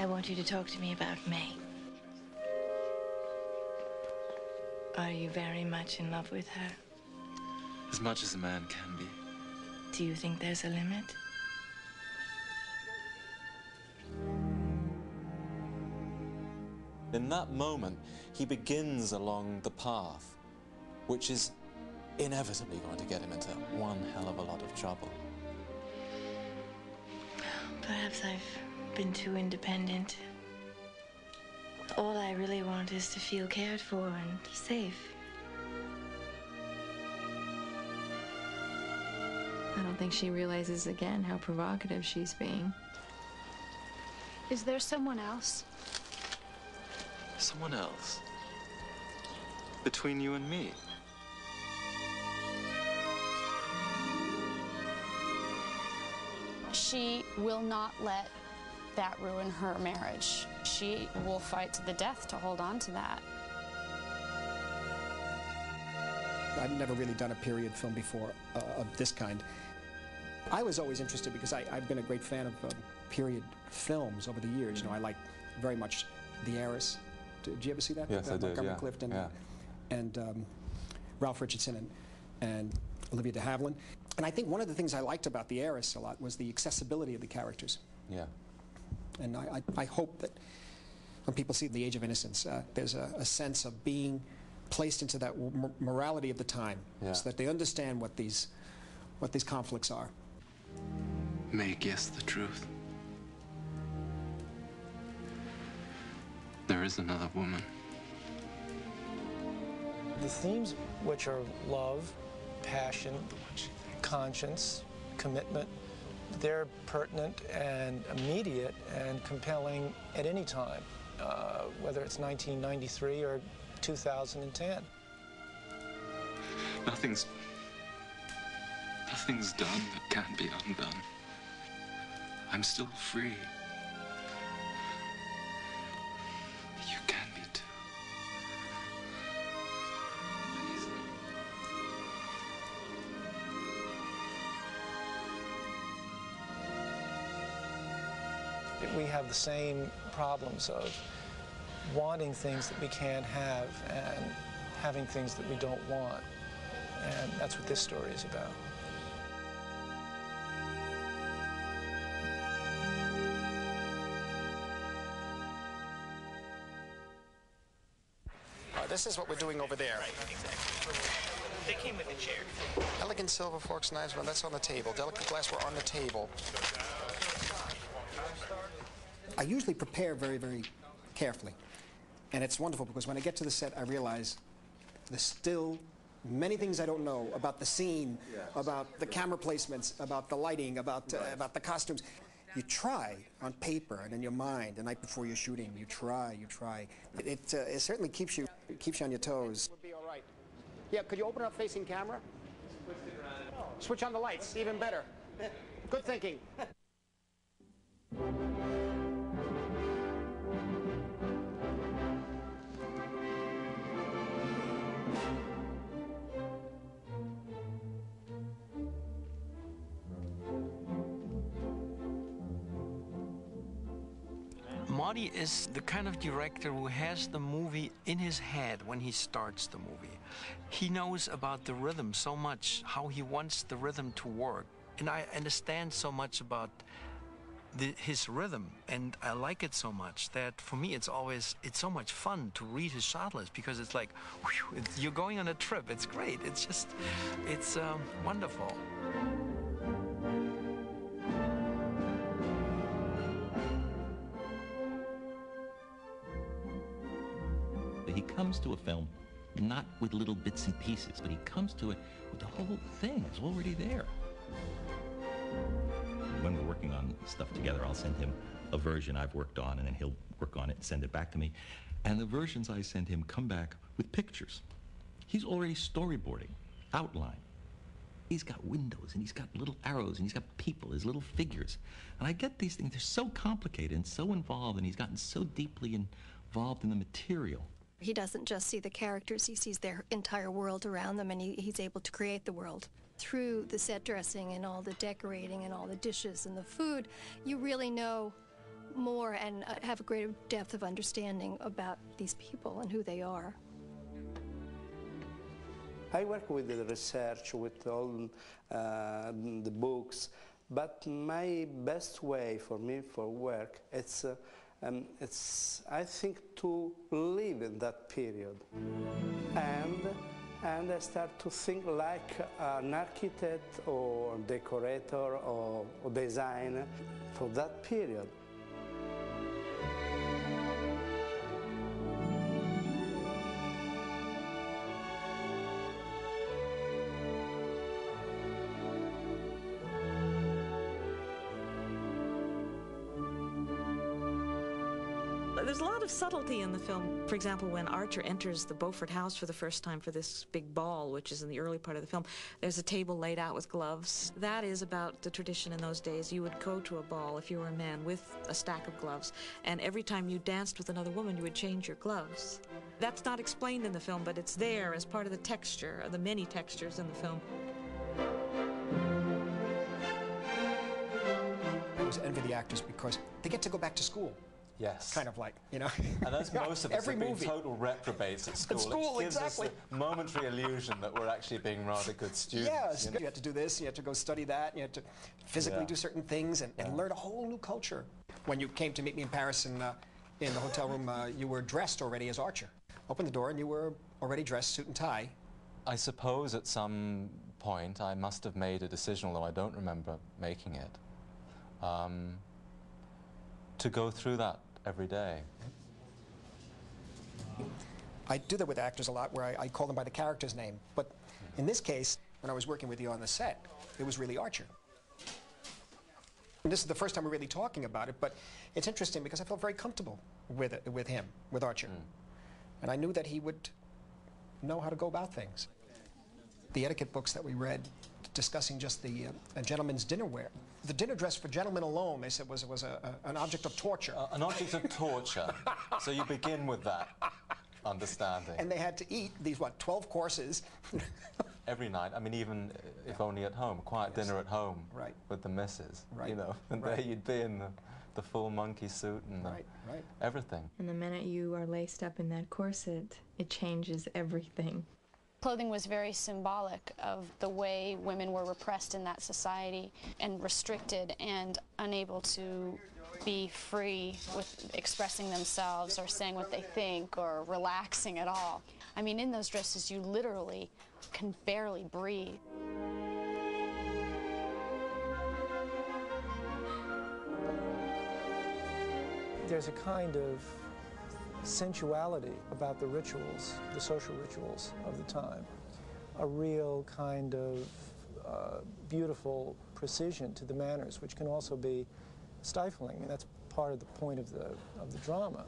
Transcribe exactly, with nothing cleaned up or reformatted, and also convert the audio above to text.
I want you to talk to me about May. Are you very much in love with her? As much as a man can be. Do you think there's a limit? In that moment, he begins along the path, which is inevitably going to get him into one hell of a lot of trouble. Perhaps I've been too independent. All I really want is to feel cared for and safe. I don't think she realizes again how provocative she's being. Is there someone else? Someone else? Between you and me? She will not let that ruin her marriage. She will fight to the death to hold on to that. I've never really done a period film before uh, of this kind. I was always interested because I, I've been a great fan of uh, period films over the years. Mm-hmm. You know, I like very much The Heiress. Did you ever see that? Yes, with, uh, I did, Montgomery yeah. Clift and, yeah. uh, and um, Ralph Richardson and, and Olivia de Havilland. And I think one of the things I liked about The Heiress a lot was the accessibility of the characters. Yeah. And I, I, I hope that when people see The Age of Innocence, uh, there's a, a sense of being placed into that w morality of the time, yeah. so that they understand what these, what these conflicts are. May guess the truth. There is another woman. The themes which are love, passion, conscience, commitment, they're pertinent and immediate and compelling at any time, uh, whether it's nineteen ninety-three or two thousand ten. Nothing's, nothing's done that can't be undone. I'm still free. We have the same problems of wanting things that we can't have and having things that we don't want. And that's what this story is about. Uh, this is what we're doing over there. Right, exactly. They came with a chair. Elegant silver forks, knives, well, that's on the table. Delicate glassware on the table. I usually prepare very, very carefully, and it's wonderful because when I get to the set, I realize there's still many things I don't know about the scene, yes. about the camera placements, about the lighting, about, uh, right. about the costumes. You try on paper and in your mind the night before you're shooting. You try, you try. It, it, uh, it certainly keeps you, it keeps you on your toes. We'll be all right. Yeah, could you open up facing camera? Switch on the lights, even better. Good thinking. Marty is the kind of director who has the movie in his head when he starts the movie. He knows about the rhythm so much, how he wants the rhythm to work. And I understand so much about the, his rhythm, and I like it so much that for me it's always, it's so much fun to read his shot list because it's like, whew, it's, you're going on a trip, it's great, it's just, it's um, wonderful. He comes to a film not with little bits and pieces, but he comes to it with the whole thing. It's already there. When we're working on stuff together, I'll send him a version I've worked on, and then he'll work on it and send it back to me. And the versions I send him come back with pictures. He's already storyboarding, outline. He's got windows, and he's got little arrows, and he's got people, his little figures. And I get these things. They're so complicated and so involved, and he's gotten so deeply involved in the material. He doesn't just see the characters, he sees their entire world around them, and he, he's able to create the world. Through the set dressing and all the decorating and all the dishes and the food, you really know more and have a greater depth of understanding about these people and who they are. I work with the research, with all uh, the books, but my best way for me for work, it's, uh, um, it's I think, to live in that period. And, and I start to think like an architect or decorator or, or designer for that period. There's a lot of subtlety in the film. For example, when Archer enters the Beaufort house for the first time for this big ball, which is in the early part of the film, there's a table laid out with gloves. That is about the tradition in those days. You would go to a ball, if you were a man, with a stack of gloves, and every time you danced with another woman, you would change your gloves. That's not explained in the film, but it's there as part of the texture, of the many textures in the film. I always envy the actors because they get to go back to school. Yes. Kind of like, you know. And as most of us have been total reprobates at school, at school, it gives exactly. us a momentary illusion that we're actually being rather good students. Yes, you know? You had to do this, you had to go study that, you had to physically yeah. do certain things and, and yeah. learn a whole new culture. When you came to meet me in Paris and, uh, in the hotel room, uh, you were dressed already as Archer. Opened the door and you were already dressed, suit and tie. I suppose at some point I must have made a decision, although I don't remember making it, um, to go through that every day. I do that with actors a lot, where I, I call them by the character's name. But in this case, when I was working with you on the set, it was really Archer. And this is the first time we're really talking about it, but it's interesting because I felt very comfortable with it, with him, with Archer. Mm. And I knew that he would know how to go about things. The etiquette books that we read discussing just the uh, gentleman's dinnerware. The dinner dress for gentlemen alone, they said, was, was a, a, an object of torture. Uh, an object of torture. So you begin with that understanding. And they had to eat these, what, twelve courses? Every night. I mean, even if yeah. only at home. Quiet yes. dinner at home right. with the missus. Right. You know, and right. there you'd be in the, the full monkey suit and right. The, right. everything. And the minute you are laced up in that corset, it changes everything. Clothing was very symbolic of the way women were repressed in that society and restricted and unable to be free with expressing themselves or saying what they think or relaxing at all. I mean, in those dresses, you literally can barely breathe. There's a kind of sensuality about the rituals, the social rituals of the time, a real kind of uh, beautiful precision to the manners, which can also be stifling, and that's part of the point of the, of the drama.